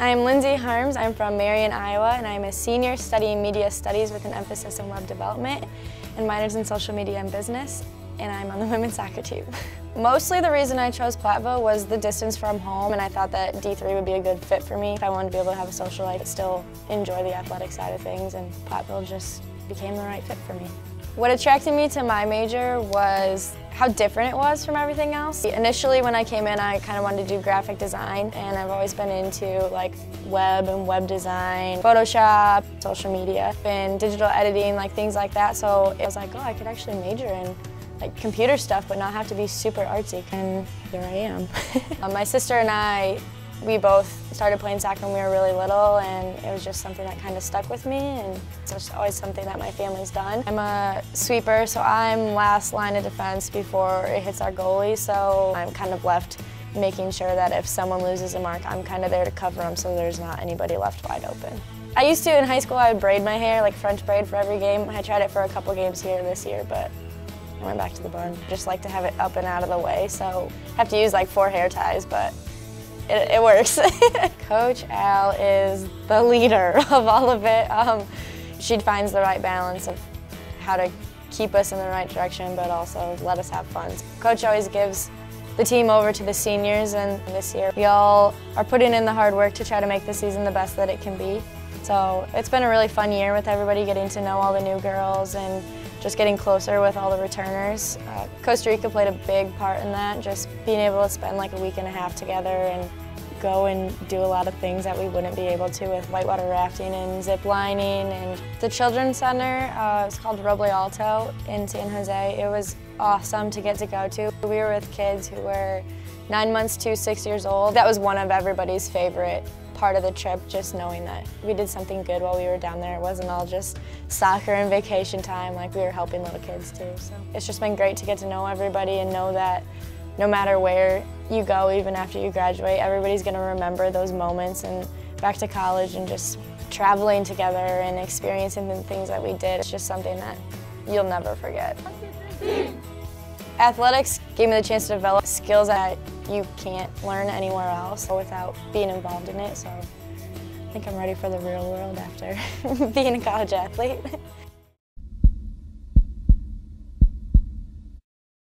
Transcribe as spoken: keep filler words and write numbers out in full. I'm Lindsay Harms. I'm from Marion, Iowa, and I'm a senior studying media studies with an emphasis in web development and minors in social media and business, and I'm on the women's soccer team. Mostly the reason I chose Platteville was the distance from home, and I thought that D three would be a good fit for me. I wanted to be able to have a social life, but still enjoy the athletic side of things, and Platteville just became the right fit for me. What attracted me to my major was how different it was from everything else. Initially when I came in, I kind of wanted to do graphic design, and I've always been into like web and web design, Photoshop, social media, and digital editing, like things like that. So it was like, oh, I could actually major in like computer stuff but not have to be super artsy, and here I am. My sister and I, we both started playing soccer when we were really little, and it was just something that kind of stuck with me, and it's just always something that my family's done. I'm a sweeper, so I'm last line of defense before it hits our goalie, so I'm kind of left making sure that if someone loses a mark, I'm kind of there to cover them so there's not anybody left wide open. I used to, in high school, I would braid my hair, like French braid, for every game. I tried it for a couple games here this year, but I went back to the barn. I just like to have it up and out of the way, so I have to use like four hair ties, but It, it works. Coach Al is the leader of all of it. Um, she finds the right balance of how to keep us in the right direction, but also let us have fun. Coach always gives the team over to the seniors, and this year we all are putting in the hard work to try to make the season the best that it can be. So it's been a really fun year with everybody, getting to know all the new girls and just getting closer with all the returners. Uh, Costa Rica played a big part in that, just being able to spend like a week and a half together and go and do a lot of things that we wouldn't be able to with whitewater rafting and zip lining. And the Children's Center, uh, it's called Roble Alto in San Jose. It was awesome to get to go to. We were with kids who were nine months to six years old. That was one of everybody's favorite part of the trip, just knowing that we did something good while we were down there. It wasn't all just soccer and vacation time, like we were helping little kids too. So it's just been great to get to know everybody and know that no matter where you go, even after you graduate, everybody's going to remember those moments, and back to college and just traveling together and experiencing the things that we did. It's just something that you'll never forget. Athletics gave me the chance to develop skills that you can't learn anywhere else without being involved in it, so I think I'm ready for the real world after being a college athlete.